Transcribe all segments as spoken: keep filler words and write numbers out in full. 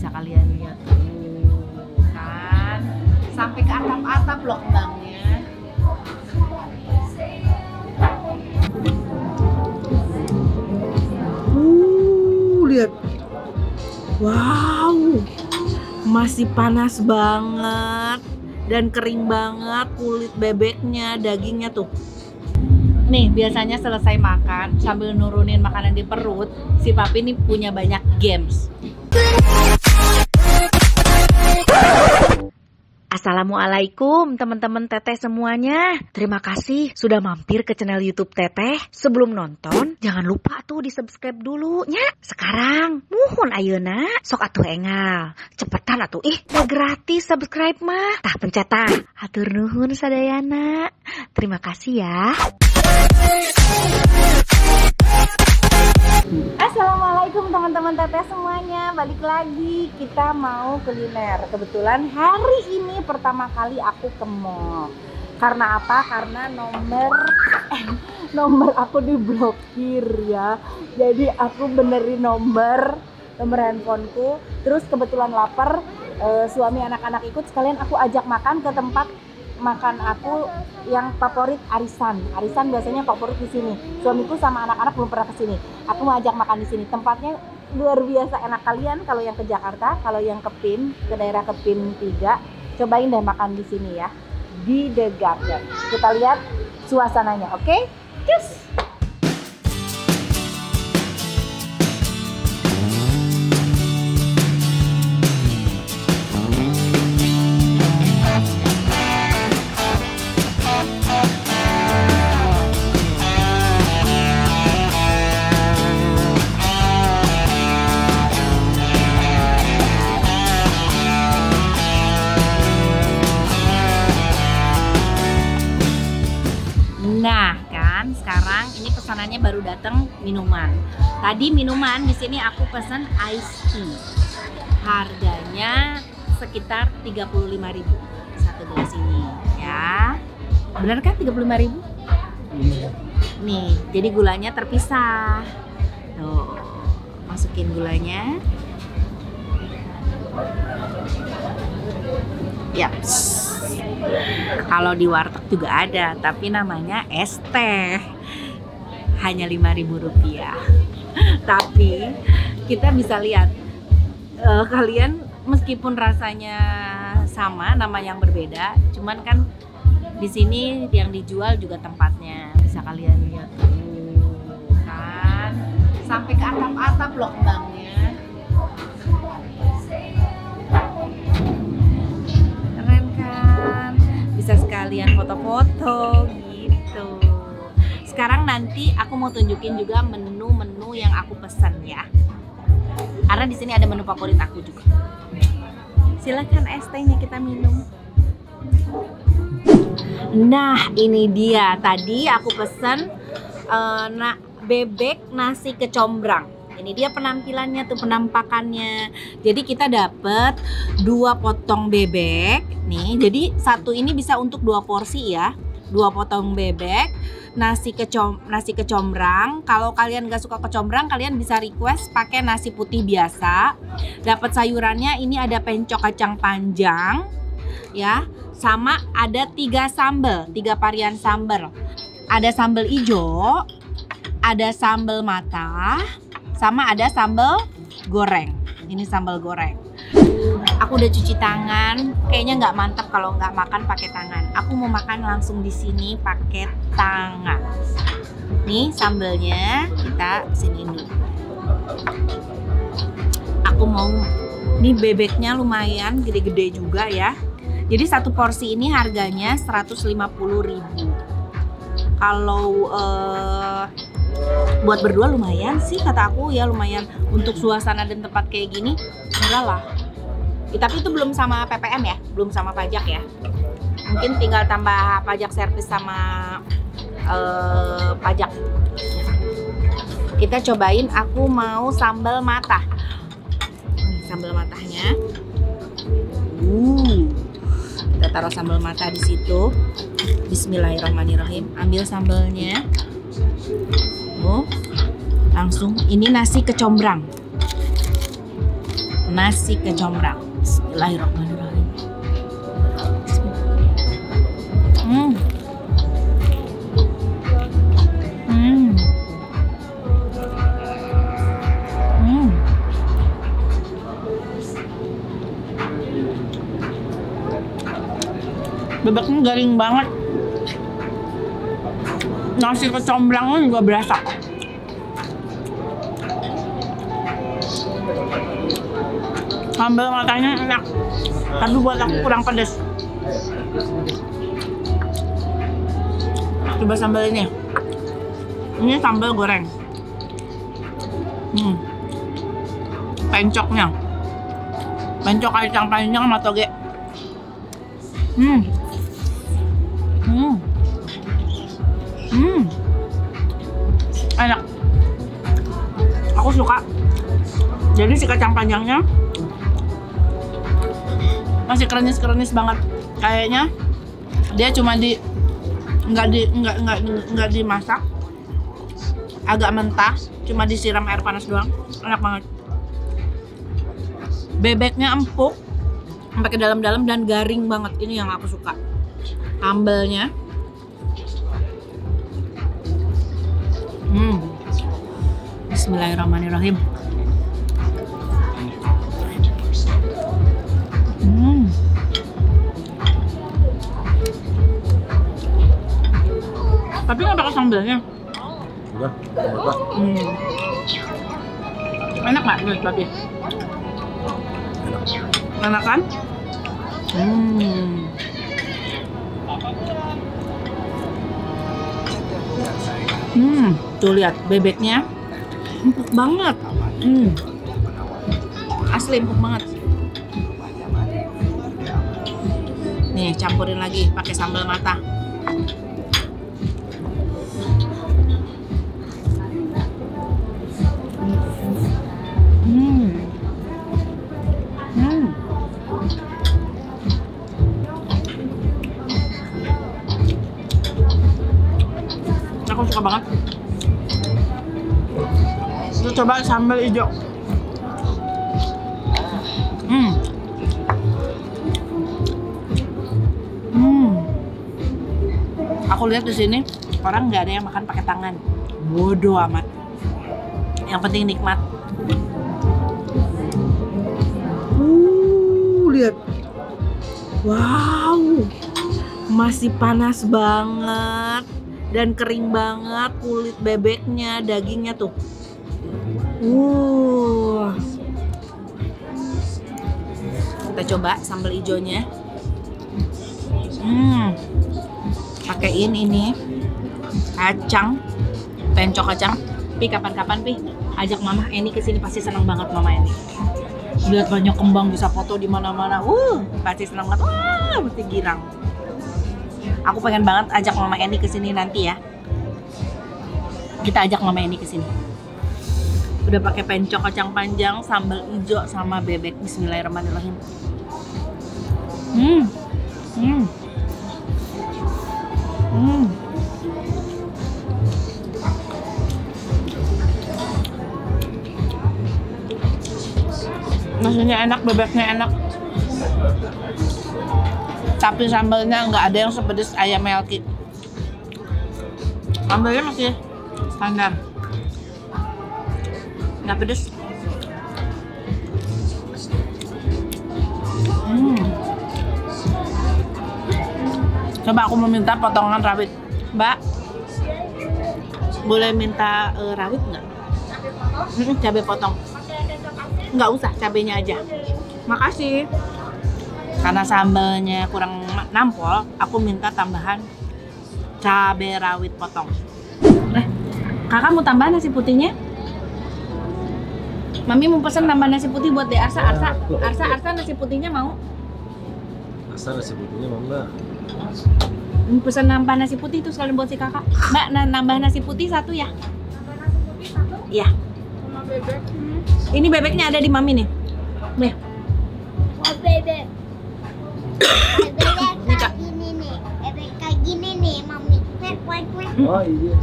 bisa kalian lihat tuh kan, sampai ke atap-atap loh kembangnya. Uh, lihat, wow, masih panas banget dan kering banget kulit bebeknya, dagingnya tuh. Nih, biasanya selesai makan sambil nurunin makanan di perut, si Papi ini punya banyak games. Assalamualaikum teman-teman teteh semuanya. Terima kasih sudah mampir ke channel YouTube teteh. Sebelum nonton, jangan lupa tuh di subscribe dulu nya. Sekarang, muhun ayeuna, sok atuh engal. Cepetan atuh, ih, mau gratis subscribe mah. Tah pencet tah. Hatur nuhun sadayana. Terima kasih ya. Assalamualaikum teman-teman teteh semuanya. Balik lagi, kita mau kuliner. Kebetulan hari ini pertama kali aku ke mall. Karena apa? Karena nomor eh, nomor aku diblokir ya. Jadi aku benerin nomor nomor handphoneku. Terus kebetulan lapar, eh, suami anak-anak ikut, sekalian aku ajak makan ke tempat makan aku yang favorit, arisan. Arisan biasanya favorit di sini. Suamiku sama anak-anak belum pernah kesini. Aku mau ajak makan di sini. Tempatnya luar biasa enak. Kalian kalau yang ke Jakarta, kalau yang ke P I M, ke daerah ke P I M tiga, cobain deh makan di sini ya, di The Garden. Kita lihat suasananya, oke? Okay? Cus. Nah kan sekarang ini pesanannya baru datang minuman. Tadi minuman di sini aku pesan ice tea. Harganya sekitar tiga puluh lima ribu satu gelas ini ya. Benar kan tiga puluh lima ribu? Nih, jadi gulanya terpisah. Tuh, masukin gulanya. Yaps. Kalau di warteg juga ada, tapi namanya es teh. Hanya lima ribu rupiah. Tapi kita bisa lihat uh, kalian meskipun rasanya sama, nama yang berbeda, cuman kan di sini yang dijual juga tempatnya. Bisa kalian lihat tuh kan, sampai ke atap-atap loh kembangnya. Sekalian foto-foto gitu. Sekarang nanti aku mau tunjukin juga menu-menu yang aku pesan ya. Karena di sini ada menu favorit aku juga. Silakan es tehnya kita minum. Nah, ini dia. Tadi aku pesan uh, na bebek nasi kecombrang. Ini dia penampilannya tuh, penampakannya. Jadi kita dapat dua potong bebek nih. Jadi satu ini bisa untuk dua porsi ya. Dua potong bebek, nasi kecom nasi kecombrang. Kalau kalian gak suka kecombrang, kalian bisa request pakai nasi putih biasa. Dapat sayurannya ini ada pencok kacang panjang ya. Sama ada tiga sambal, tiga varian sambal. Ada sambal hijau, ada sambal mata, sama ada sambal goreng. Ini sambal goreng. Aku udah cuci tangan, kayaknya nggak mantap kalau nggak makan pakai tangan. Aku mau makan langsung di sini pakai tangan. Nih sambalnya kita siniin dulu. Aku mau, nih bebeknya lumayan gede-gede juga ya. Jadi satu porsi ini harganya seratus lima puluh ribu. Kalau eh, buat berdua lumayan sih kata aku ya, lumayan untuk suasana dan tempat kayak gini, murah lah ya. Tapi itu belum sama P P M ya, belum sama pajak ya. Mungkin tinggal tambah pajak servis sama uh, pajak. Kita cobain, aku mau sambal mata. Sambal matanya. Uh, kita taruh sambal mata di situ. Bismillahirrahmanirrahim. Ambil sambalnya. Oh, langsung ini nasi kecombrang. nasi kecombrang. Bismillahirrahmanirrahim. Hmm. Hmm. Hmm. Bebeknya garing banget. Nasi kecombrangnya juga berasa. Sambal matanya enak, tapi buat aku kurang pedas. Coba sambal ini. Ini sambal goreng. Hmm. Pencoknya. Pencok kacang panjang sama toge. Hmm. Hmm. Hmm. Enak. Aku suka. Jadi si kacang panjangnya masih krenis-krenis banget, kayaknya dia cuma di nggak di nggak nggak nggak dimasak, agak mentah, cuma disiram air panas doang. Enak banget, bebeknya empuk sampai ke dalam-dalam dan garing banget. Ini yang aku suka, sambelnya. Hmm. Bismillahirrahmanirrahim. Tapi nggak pakai sambalnya. Udah, udah. Hmm. Enak nggak menurut Papi? Enak. Enak kan? Hmm. Hmm. Tuh lihat bebeknya empuk banget. Hmm. Asli empuk banget. Nih campurin lagi pakai sambal mata. Aku suka banget. Terus coba sambal hijau. Hmm. Hmm. Aku lihat di sini orang nggak ada yang makan pakai tangan. Bodoh amat. Yang penting nikmat. Uh, lihat. Wow. Masih panas banget. Dan kering banget kulit bebeknya, dagingnya tuh. Wow. Kita coba sambal hijaunya. Hmm. Pakein ini kacang, pencok kacang. Pi kapan-kapan Pi ajak Mama Eni ke sini, pasti senang banget Mama Eni. Lihat banyak kembang, bisa foto di mana-mana. Uh, pasti senang banget. Wah, mesti girang. Aku pengen banget ajak Mama Eni ke sini nanti ya. Kita ajak Mama Eni ke sini. Udah pakai pencok kacang panjang, sambal hijau sama bebek. Bismillahirrahmanirrahim. Hmm. Hmm. Hmm. Nasinya enak, bebeknya enak. Tapi sambalnya nggak ada yang sepedes ayam melki. Sambalnya masih standar, nggak pedes. Hmm. Coba aku meminta potongan rawit. Mbak, boleh minta uh, rawit nggak? Hmm, cabai potong. Nggak usah, cabainya aja. Makasih. Karena sambalnya kurang nampol, aku minta tambahan cabai rawit potong. Eh, kakak mau tambah nasi putihnya? Mami mau pesen tambah nasi putih buat deh Arsa. Arsa, Arsa, Arsa nasi putihnya mau? Arsa nasi putihnya mau mbak. Pesen nambah nasi putih itu sekalian buat si kakak. Mbak, nambah nasi putih satu ya? Nambah nasi putih satu? Iya. Sama bebek. Ini bebeknya ada di Mami nih. Nih. Oh, bebek. Bebek kayak gini nih, bebek kayak gini nih, Mami. Oh iya.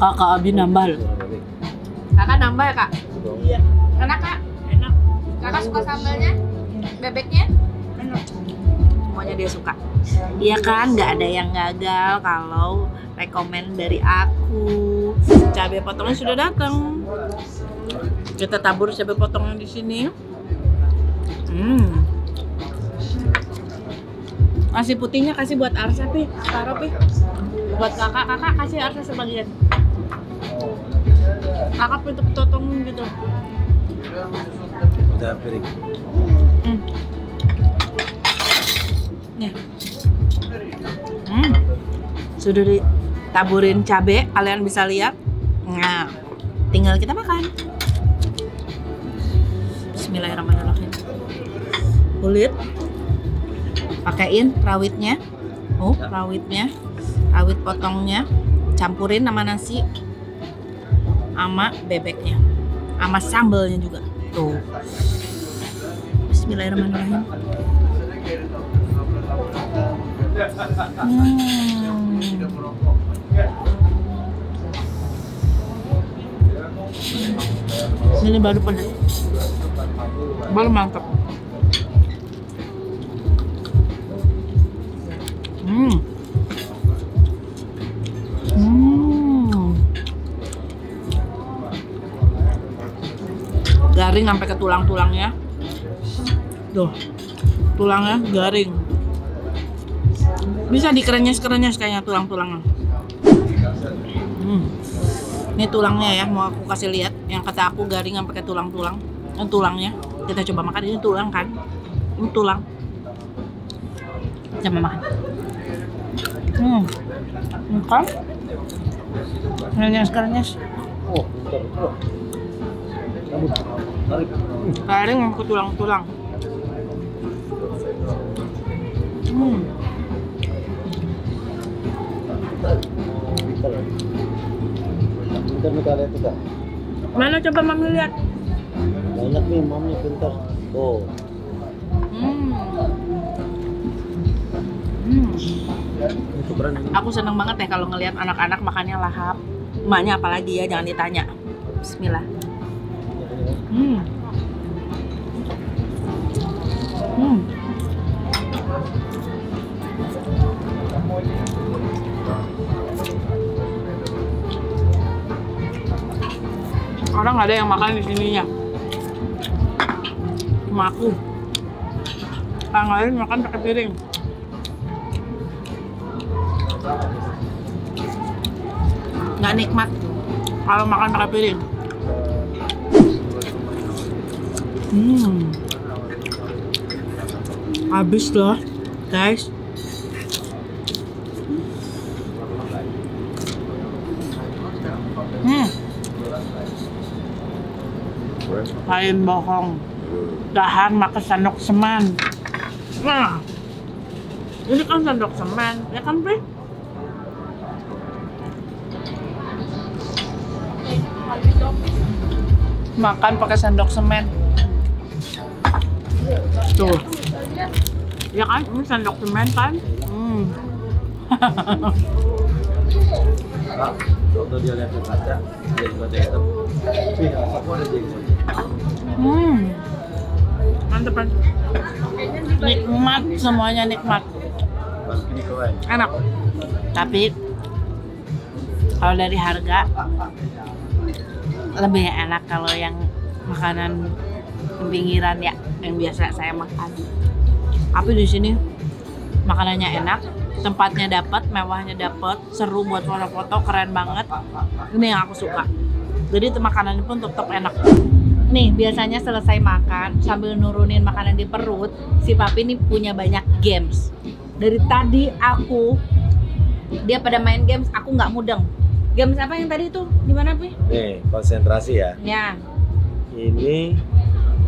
Kakak Abi nambah. Kakak nambah ya kak? Iya. Enak kak? Enak. Kakak suka sambalnya? Bebeknya? Semuanya dia suka. Iya kan, nggak ada yang gagal kalau rekomen dari aku. Cabai potongnya sudah datang. Kita tabur cabai potongnya di sini. Hmm. Nasi putihnya kasih buat Arsa, Pi. Taruh, Pi. Buat kakak, kakak kasih Arsa sebagian. Kakak untuk potong gitu. Udah piring. Hmm. Nih. Hmm. Sudah ditaburin cabe, kalian bisa lihat. Nah, tinggal kita makan. Bismillahirrahmanirrahim. Kulit pakein rawitnya, oh rawitnya, rawit potongnya, campurin sama nasi, sama bebeknya, sama sambalnya juga. Tuh, bismillahirrahmanirrahim. Hmm. Ini baru pedas, baru mantap. Hmm. Hmm. Garing sampai ke tulang-tulangnya. Tuh, tulangnya garing. Bisa dikerenyes-kerenyes kayaknya tulang-tulangnya. Hmm. Ini tulangnya ya, mau aku kasih lihat. Yang kata aku garing sampai ke tulang-tulang. Ini tulangnya. Kita coba makan, ini tulang kan? Ini tulang. Coba makan. Hmm, kan? Kerenyes-kerenyes. Oh, garing ke tulang-tulang. Hmm. Mana coba mami lihat? Banyak nih mami bentar. Oh. Hmm. Hmm. Aku seneng banget ya kalau ngelihat anak-anak makannya lahap. Emaknya apalagi ya, jangan ditanya. Bismillah. Hmm. Hmm. Orang nggak ada yang makan di sininya. Cuma aku. Orang lain makan pakai piring. Nggak nikmat kalau makan pakai piring. Hmm, habis loh guys. Hmm, lain bohong dahan makan sendok semen. Nah, ini kan sendok semen ya kan, Pi? Makan pakai sendok semen. Tuh. Ya kan, ini sendok semen kan? Hmm. Hmm. Mantep. Nikmat, semuanya nikmat. Enak. Tapi kalau dari harga lebih enak kalau yang makanan pinggiran ya, yang biasa saya makan. Tapi di sini makanannya enak, tempatnya dapat, mewahnya dapat, seru buat foto-foto, keren banget. Ini yang aku suka. Jadi makanannya pun tetap enak. Nih, biasanya selesai makan sambil nurunin makanan di perut, si papi ini punya banyak games. Dari tadi aku dia pada main games, aku nggak mudeng. Games apa yang tadi itu? Gimana, Pi? Nih, konsentrasi ya. Ya. Ini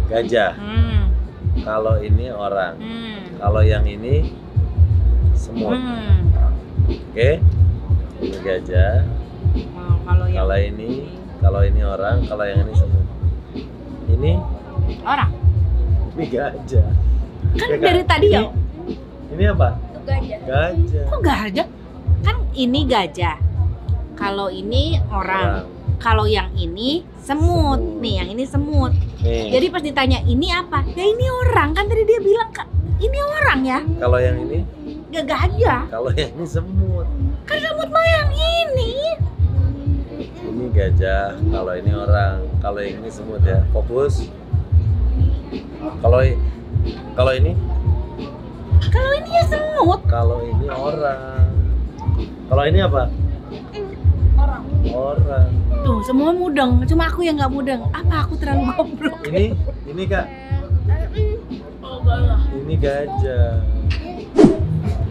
gajah. Hmm. Kalau ini orang. Hmm. Kalau yang ini semut. Hmm. Oke. Ini gajah. Oh, kalau yang kalau ini, kalau ini orang, kalau yang ini semut. Ini orang. Ini gajah. Kan ya, dari kan? Tadi ini, ya. Ini apa? Gajah. Gajah. Kok gajah? Kan ini gajah. Kalau ini orang, orang. Kalau yang ini semut. semut. Nih, yang ini semut. Nih. Jadi pas ditanya ini apa? Ya ini orang, kan tadi dia bilang Kak, ini orang ya. Kalau yang ini? Gak gajah. Kalau yang ini semut. Kan semut mah yang ini. Ini gajah, kalau ini orang, kalau yang ini semut ya. Fokus. Kalau kalau ini? Kalau ini ya semut. Kalau ini orang. Kalau ini apa? Orang. Orang. Tuh, semua mudeng, cuma aku yang nggak mudeng. Apa aku terlalu goblok? Ini, ini Kak. Ini gajah.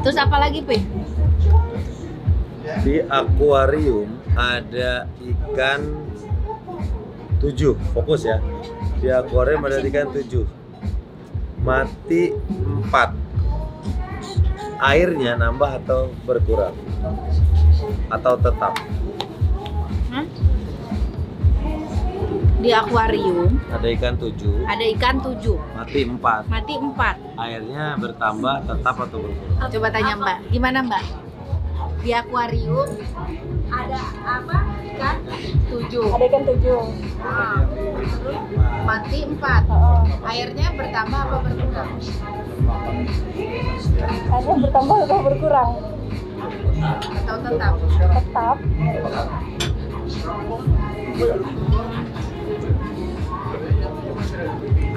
Terus apa lagi, Pe? Di akuarium ada ikan tujuh, fokus ya. Di akuarium ada ikan tujuh. Mati empat. Airnya nambah atau berkurang? Atau tetap? Di akuarium ada ikan tujuh, ada ikan tujuh, mati empat, mati empat, airnya bertambah tetap atau berkurang? Coba tanya Mbak, gimana Mbak? Di akuarium ada apa? Ikan tujuh, ada ikan tujuh, ah. Mati empat, airnya bertambah atau berkurang? Airnya bertambah atau berkurang? Atau tetap? Tetap.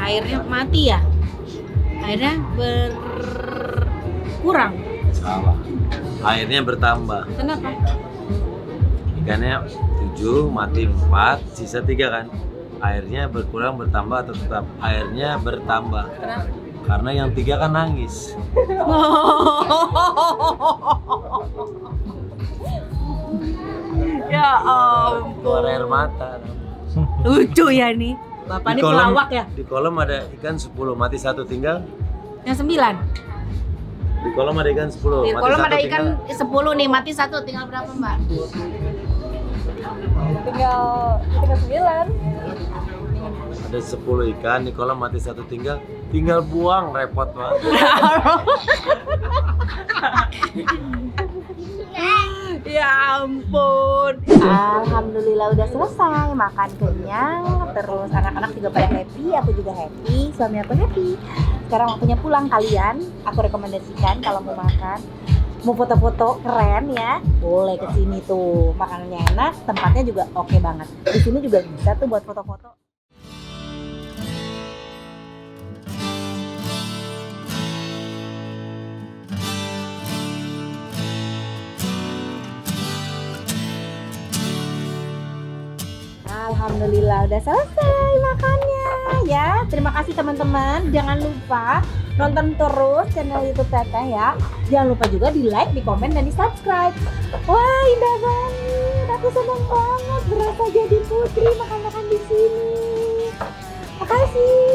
Airnya mati ya? Airnya berkurang? Salah. Airnya bertambah. Kenapa? Ikannya tujuh, mati empat, sisa tiga kan? Airnya berkurang, bertambah atau tetap? Airnya bertambah. Kenapa? Karena yang tiga kan nangis. Ya ampun. Air mata. Lucu ya nih. Bapak ini pelawak ya. Di kolam ada ikan sepuluh, mati satu tinggal. Yang sembilan. Di kolam ada ikan sepuluh. Di kolam ada ikan sepuluh nih, mati satu tinggal berapa, Mbak? Tinggal tinggal sembilan. Ada sepuluh ikan di kolam mati satu tinggal. Tinggal buang, repot banget. Ya ampun. Alhamdulillah udah selesai, makan kenyang, terus anak-anak juga pada happy, aku juga happy, suami aku happy. Sekarang waktunya pulang kalian, aku rekomendasikan kalau mau makan, mau foto-foto keren ya, boleh ke sini tuh. Makanannya enak, tempatnya juga oke banget. Di sini juga bisa tuh buat foto-foto. Alhamdulillah udah selesai makannya ya. Terima kasih teman-teman. Jangan lupa nonton terus channel YouTube Teteh ya. Jangan lupa juga di like, di komen, dan di subscribe. Wah indah banget. Aku senang banget berasa jadi putri makan-makan di sini. Makasih.